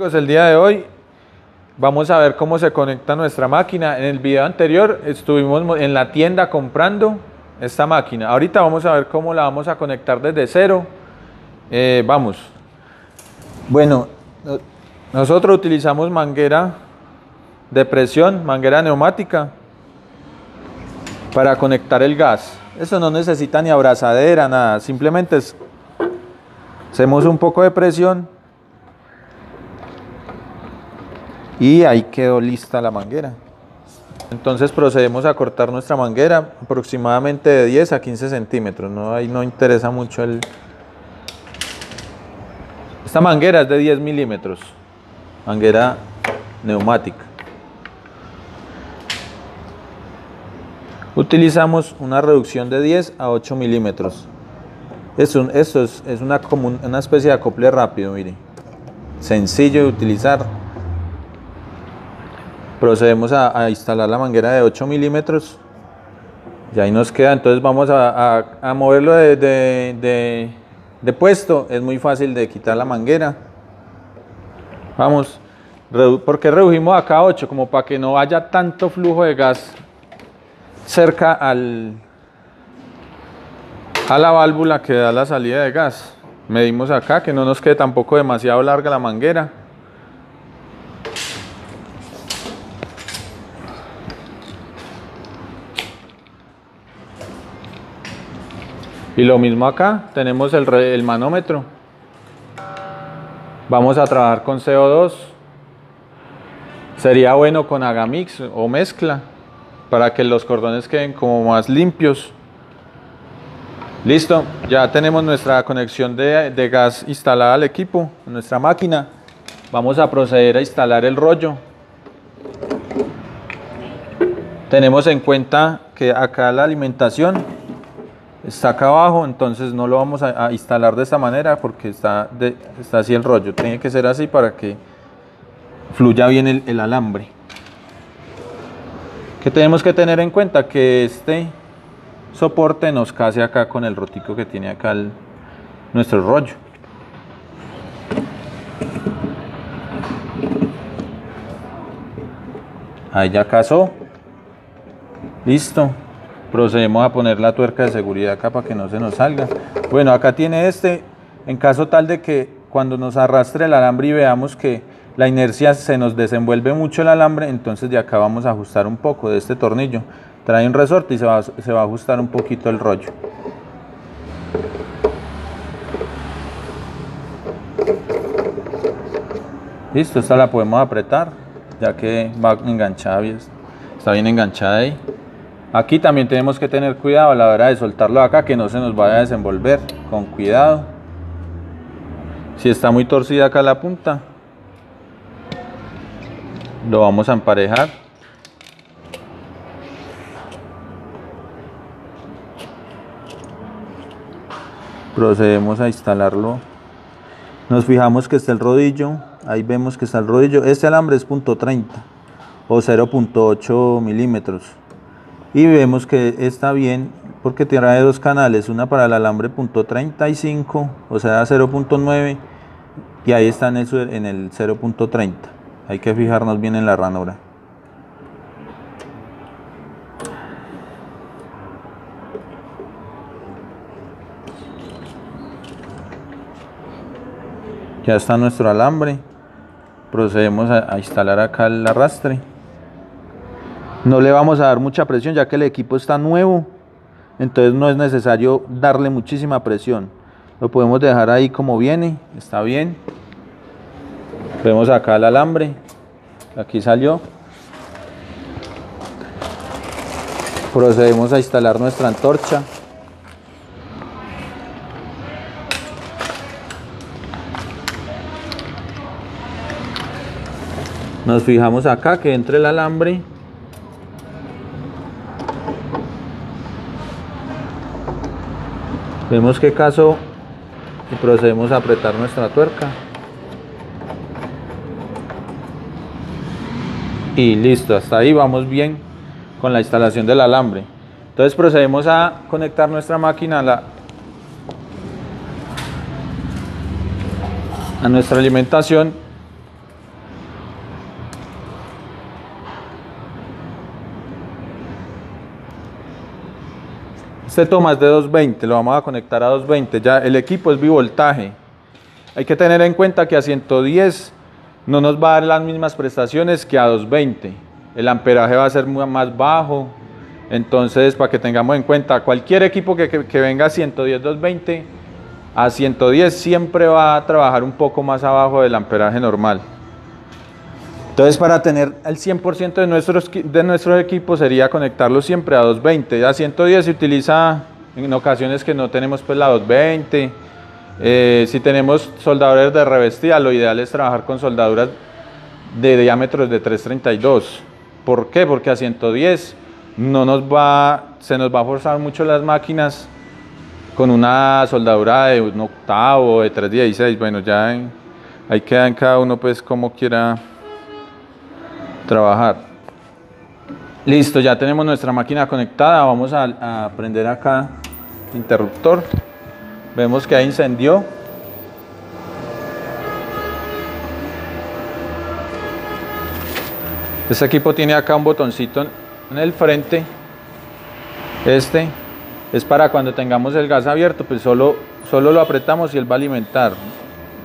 El día de hoy vamos a ver cómo se conecta nuestra máquina. En el video anterior estuvimos en la tienda comprando esta máquina. Ahorita vamos a ver cómo la vamos a conectar desde cero. Bueno, nosotros utilizamos manguera de presión, manguera neumática, para conectar el gas. Eso no necesita ni abrazadera, nada. Simplemente hacemos un poco de presión. Y ahí quedó lista la manguera. Entonces procedemos a cortar nuestra manguera aproximadamente de 10 a 15 centímetros. No, ahí no interesa mucho el... Esta manguera es de 10 milímetros. Manguera neumática. Utilizamos una reducción de 10 a 8 milímetros. Esto es una especie de acople rápido, mire. Sencillo de utilizar. Procedemos a instalar la manguera de 8 milímetros y ahí nos queda. Entonces vamos a moverlo de puesto. Es muy fácil de quitar la manguera. Vamos, porque redujimos acá 8 como para que no haya tanto flujo de gas cerca a la válvula que da la salida de gas. Medimos acá que no nos quede tampoco demasiado larga la manguera. Y lo mismo acá, tenemos el manómetro. Vamos a trabajar con CO2. Sería bueno con agamix o mezcla, para que los cordones queden como más limpios. Listo, ya tenemos nuestra conexión de gas instalada al equipo, a nuestra máquina. Vamos a proceder a instalar el rollo. Tenemos en cuenta que acá la alimentación está acá abajo, entonces no lo vamos a instalar de esta manera porque está así el rollo. Tiene que ser así para que fluya bien el alambre. Que tenemos que tener en cuenta que este soporte nos case acá con el rotico que tiene acá nuestro rollo. Ahí ya casó. Listo. Procedemos a poner la tuerca de seguridad acá para que no se nos salga. Bueno, acá tiene en caso tal de que cuando nos arrastre el alambre y veamos que la inercia se nos desenvuelve mucho el alambre, entonces de acá vamos a ajustar un poco de este tornillo. Trae un resorte y se va a ajustar un poquito el rollo. Listo, esta la podemos apretar ya que va enganchada, está bien enganchada ahí. Aquí también tenemos que tener cuidado a la hora de soltarlo de acá, que no se nos vaya a desenvolver, con cuidado. Si está muy torcida acá la punta, lo vamos a emparejar. Procedemos a instalarlo. Nos fijamos que está el rodillo, ahí vemos que está el rodillo. Este alambre es .30 o 0.8 milímetros. Y vemos que está bien porque trae dos canales, una para el alambre .35, o sea 0.9, y ahí está en el 0.30. Hay que fijarnos bien en la ranura. Ya está nuestro alambre. Procedemos a instalar acá el arrastre. No le vamos a dar mucha presión ya que el equipo está nuevo, entonces no es necesario darle muchísima presión. Lo podemos dejar ahí como viene, está bien. Vemos acá el alambre, aquí salió. Procedemos a instalar nuestra antorcha. Nos fijamos acá que entre el alambre. Vemos que casó y procedemos a apretar nuestra tuerca. Y listo, hasta ahí vamos bien con la instalación del alambre. Entonces procedemos a conectar nuestra máquina a nuestra alimentación Este toma es de 220, lo vamos a conectar a 220. Ya el equipo es bivoltaje. Hay que tener en cuenta que a 110 no nos va a dar las mismas prestaciones que a 220. El amperaje va a ser más bajo. Entonces, para que tengamos en cuenta, cualquier equipo que venga a 110, 220, a 110 siempre va a trabajar un poco más abajo del amperaje normal. Entonces, para tener el 100% de nuestros equipos sería conectarlo siempre a 220. A 110 se utiliza en ocasiones que no tenemos pues la 220. Si tenemos soldadores de revestida, lo ideal es trabajar con soldaduras de diámetros de 332. ¿Por qué? Porque a 110 se nos va a forzar mucho las máquinas con una soldadura de 1/8, de 316. Bueno, ya ahí queda en cada uno pues como quiera trabajar. Listo, ya tenemos nuestra máquina conectada. Vamos a prender acá el interruptor. Vemos que ahí encendió. Este equipo tiene acá un botoncito en el frente. Este es para cuando tengamos el gas abierto, pues solo lo apretamos y él va a alimentar,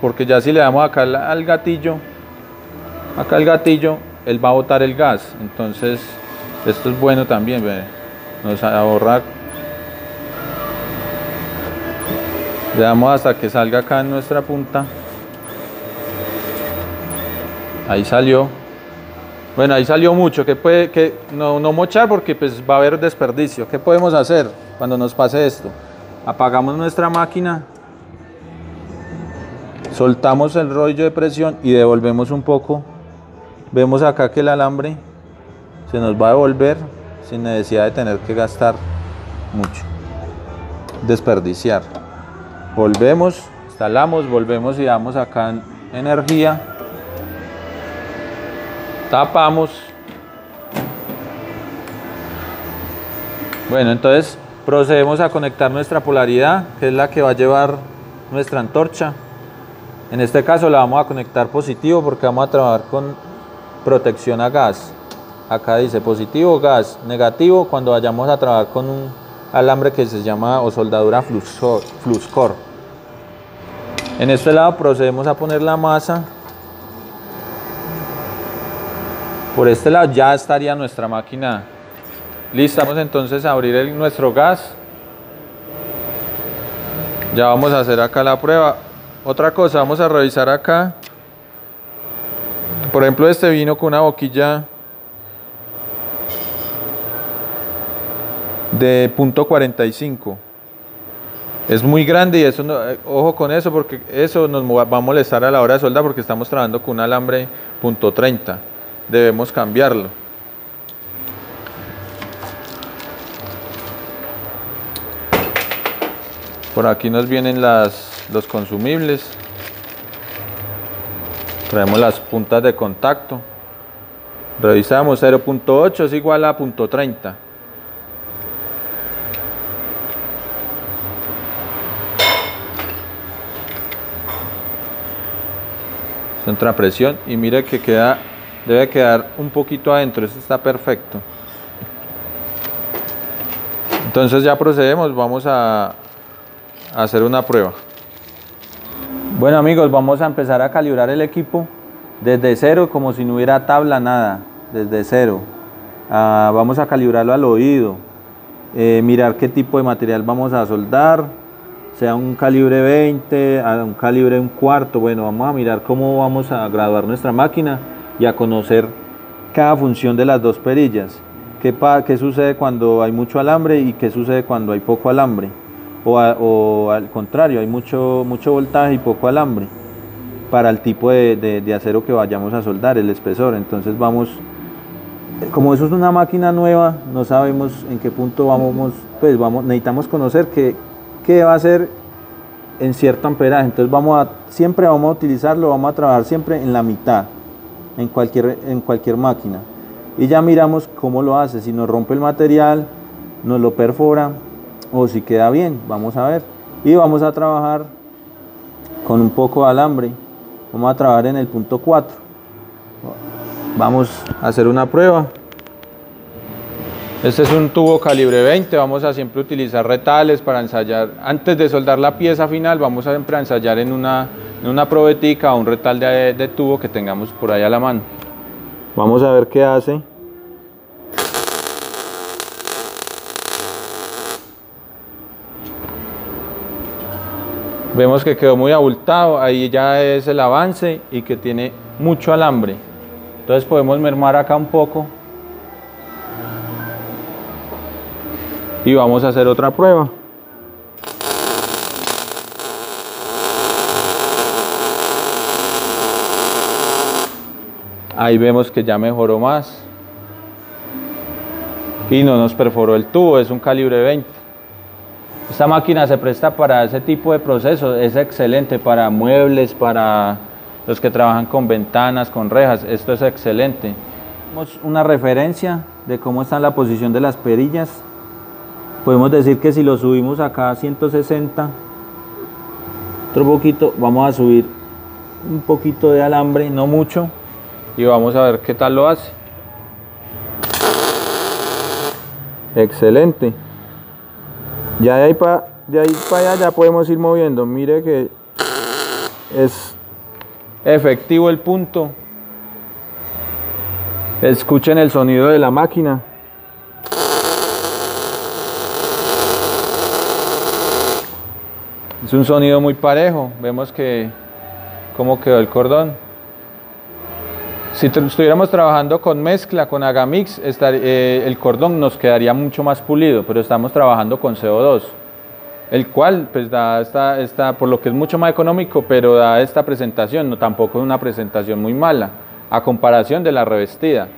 porque ya si le damos acá al gatillo, él va a botar el gas. Entonces esto es bueno también, nos ahorra. Le damos hasta que salga acá en nuestra punta. Ahí salió. Bueno, ahí salió mucho. No mochar, porque pues va a haber desperdicio. ¿Qué podemos hacer cuando nos pase esto? Apagamos nuestra máquina, soltamos el rollo de presión y devolvemos un poco. Vemos acá que el alambre se nos va a devolver sin necesidad de tener que gastar mucho, desperdiciar. Volvemos, instalamos, volvemos y damos acá energía, tapamos. Bueno, entonces procedemos a conectar nuestra polaridad, que es la que va a llevar nuestra antorcha. En este caso la vamos a conectar positivo, porque vamos a trabajar con protección a gas. Acá dice positivo, gas; negativo, cuando vayamos a trabajar con un alambre que se llama o soldadura Fluscor. En este lado procedemos a poner la masa. Por este lado ya estaría nuestra máquina lista. Vamos entonces a abrir nuestro gas. Ya vamos a hacer acá la prueba. Otra cosa, vamos a revisar acá. Por ejemplo, este vino con una boquilla de .45. Es muy grande y eso no, ojo con eso, porque eso nos va a molestar a la hora de soldar, porque estamos trabajando con un alambre .30. Debemos cambiarlo. Por aquí nos vienen los consumibles. Traemos las puntas de contacto. Revisamos, 0.8 es igual a .30. Contrapresión, y mire que debe quedar un poquito adentro. Esto está perfecto. Entonces ya procedemos, vamos a hacer una prueba. Bueno amigos, vamos a empezar a calibrar el equipo desde cero, como si no hubiera tabla, nada, desde cero. Vamos a calibrarlo al oído, mirar qué tipo de material vamos a soldar, sea un calibre 20, a un calibre 1/4. Bueno, vamos a mirar cómo vamos a graduar nuestra máquina y a conocer cada función de las dos perillas. ¿Qué sucede cuando hay mucho alambre y qué sucede cuando hay poco alambre? O al contrario, hay mucho voltaje y poco alambre, para el tipo de acero que vayamos a soldar, el espesor. Entonces vamos, como eso es una máquina nueva, no sabemos en qué punto vamos, pues necesitamos conocer qué va a ser en cierto amperaje. Entonces siempre vamos a utilizarlo, vamos a trabajar siempre en la mitad, en cualquier máquina, y ya miramos cómo lo hace, si nos rompe el material, nos lo perfora, o si queda bien. Vamos a ver, y vamos a trabajar con un poco de alambre. Vamos a trabajar en el .4. Vamos a hacer una prueba. Este es un tubo calibre 20, vamos a siempre utilizar retales para ensayar. Antes de soldar la pieza final, vamos a siempre ensayar en una probetica o un retal de tubo que tengamos por ahí a la mano. Vamos a ver qué hace. Vemos que quedó muy abultado, ahí ya es el avance y que tiene mucho alambre. Entonces podemos mermar acá un poco. Y vamos a hacer otra prueba. Ahí vemos que ya mejoró más. Y no nos perforó el tubo, es un calibre 20. Esta máquina se presta para ese tipo de procesos, es excelente para muebles, para los que trabajan con ventanas, con rejas, esto es excelente. Tenemos una referencia de cómo está la posición de las perillas. Podemos decir que si lo subimos acá a 160, otro poquito, vamos a subir un poquito de alambre, no mucho, y vamos a ver qué tal lo hace. Excelente. Ya de ahí para allá ya podemos ir moviendo. Mire que es efectivo el punto. Escuchen el sonido de la máquina. Es un sonido muy parejo, vemos que cómo quedó el cordón. Si estuviéramos trabajando con mezcla, con Agamix, el cordón nos quedaría mucho más pulido, pero estamos trabajando con CO2, el cual pues da por lo que es mucho más económico, pero da esta presentación, no, tampoco es una presentación muy mala, a comparación de la revestida.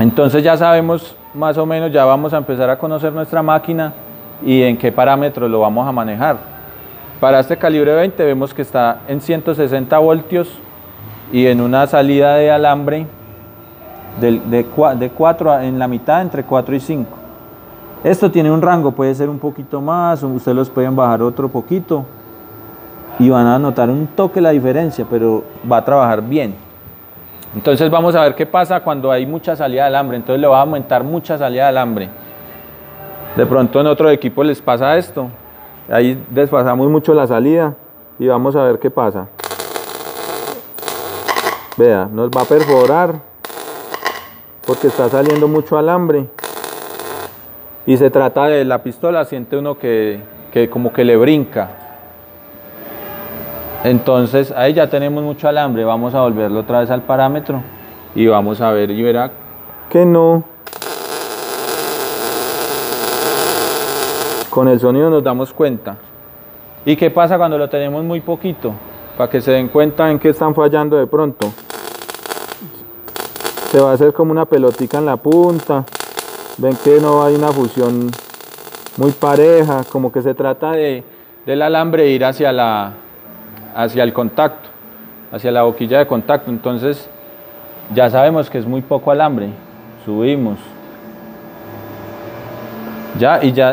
Entonces ya sabemos más o menos, ya vamos a empezar a conocer nuestra máquina, y en qué parámetros lo vamos a manejar. Para este calibre 20 vemos que está en 160 voltios y en una salida de alambre de 4 en la mitad, entre 4 y 5. Esto tiene un rango, puede ser un poquito más, ustedes los pueden bajar otro poquito y van a notar un toque la diferencia, pero va a trabajar bien. Entonces vamos a ver qué pasa cuando hay mucha salida de alambre, entonces le va a aumentar mucha salida de alambre. De pronto en otro equipo les pasa esto, ahí desfasamos mucho la salida y vamos a ver qué pasa. Vea, nos va a perforar porque está saliendo mucho alambre y se trata de la pistola, siente uno que como que le brinca. Entonces ahí ya tenemos mucho alambre, vamos a volverlo otra vez al parámetro y vamos a ver, y verá que no. Con el sonido nos damos cuenta. ¿Y qué pasa cuando lo tenemos muy poquito? Para que se den cuenta en qué están fallando de pronto. Se va a hacer como una pelotica en la punta. Ven que no hay una fusión muy pareja, como que se trata del alambre ir hacia el contacto, hacia la boquilla de contacto. Entonces ya sabemos que es muy poco alambre. Subimos.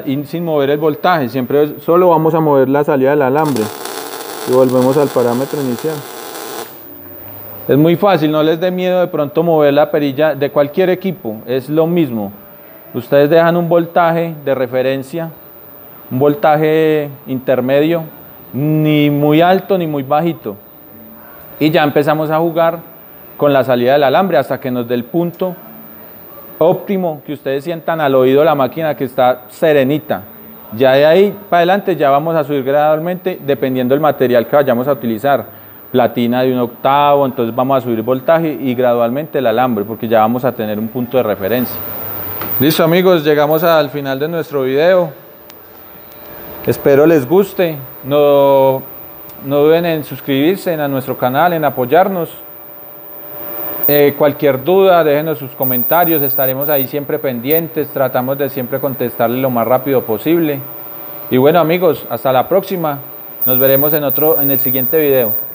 Y sin mover el voltaje, siempre solo vamos a mover la salida del alambre y volvemos al parámetro inicial. Es muy fácil, no les dé miedo de pronto mover la perilla de cualquier equipo, es lo mismo. Ustedes dejan un voltaje de referencia, un voltaje intermedio, ni muy alto ni muy bajito. Y ya empezamos a jugar con la salida del alambre hasta que nos dé el punto óptimo, que ustedes sientan al oído la máquina que está serenita. Ya de ahí para adelante ya vamos a subir gradualmente dependiendo del material que vayamos a utilizar, platina de 1/8, entonces vamos a subir voltaje y gradualmente el alambre porque ya vamos a tener un punto de referencia. Listo amigos, llegamos al final de nuestro video, espero les guste, no duden en suscribirse a nuestro canal, en apoyarnos. Cualquier duda, déjenos sus comentarios, estaremos ahí siempre pendientes, tratamos de siempre contestarle lo más rápido posible. Y bueno amigos, hasta la próxima, nos veremos en el siguiente video.